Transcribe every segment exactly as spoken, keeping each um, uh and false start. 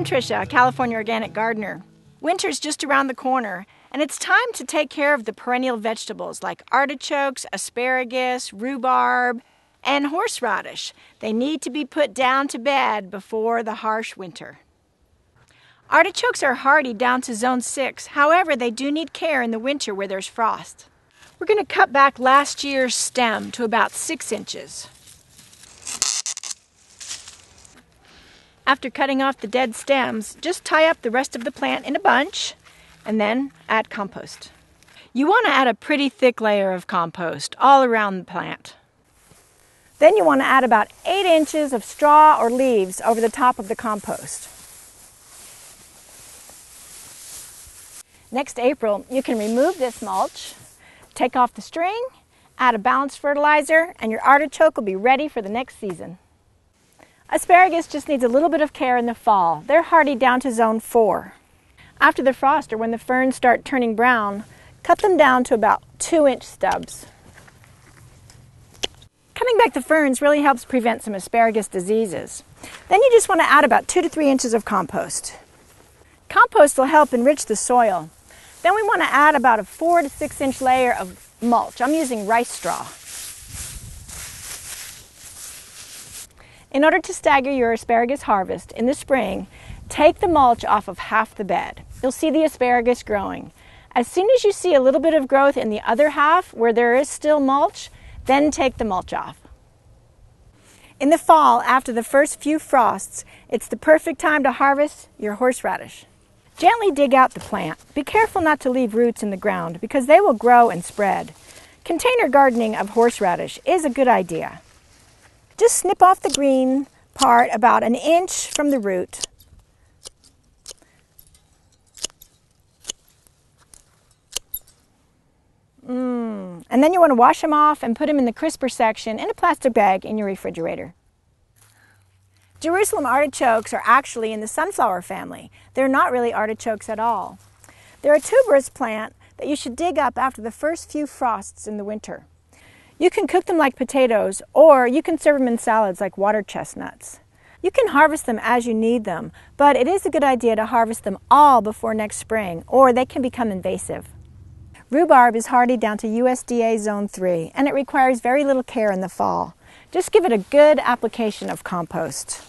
I'm Trisha, a California organic gardener. Winter's just around the corner, and it's time to take care of the perennial vegetables like artichokes, asparagus, rhubarb, and horseradish. They need to be put down to bed before the harsh winter. Artichokes are hardy down to zone six. However, they do need care in the winter where there's frost. We're going to cut back last year's stem to about six inches. After cutting off the dead stems, just tie up the rest of the plant in a bunch and then add compost. You want to add a pretty thick layer of compost all around the plant. Then you want to add about eight inches of straw or leaves over the top of the compost. Next April, you can remove this mulch, take off the string, add a balanced fertilizer, and your artichoke will be ready for the next season. Asparagus just needs a little bit of care in the fall. They're hardy down to zone four. After the frost or when the ferns start turning brown, cut them down to about two inch stubs. Cutting back the ferns really helps prevent some asparagus diseases. Then you just want to add about two to three inches of compost. Compost will help enrich the soil. Then we want to add about a four to six inch layer of mulch. I'm using rice straw. In order to stagger your asparagus harvest in the spring, take the mulch off of half the bed. You'll see the asparagus growing. As soon as you see a little bit of growth in the other half where there is still mulch, then take the mulch off. In the fall, after the first few frosts, it's the perfect time to harvest your horseradish. Gently dig out the plant. Be careful not to leave roots in the ground because they will grow and spread. Container gardening of horseradish is a good idea. Just snip off the green part about an inch from the root. Mm. And then you want to wash them off and put them in the crisper section in a plastic bag in your refrigerator. Jerusalem artichokes are actually in the sunflower family. They're not really artichokes at all. They're a tuberous plant that you should dig up after the first few frosts in the winter. You can cook them like potatoes, or you can serve them in salads like water chestnuts. You can harvest them as you need them, but it is a good idea to harvest them all before next spring, or they can become invasive. Rhubarb is hardy down to U S D A zone three, and it requires very little care in the fall. Just give it a good application of compost.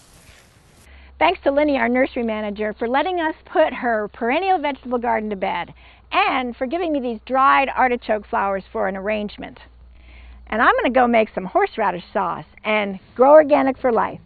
Thanks to Linny, our nursery manager, for letting us put her perennial vegetable garden to bed, and for giving me these dried artichoke flowers for an arrangement. And I'm going to go make some horseradish sauce and grow organic for life.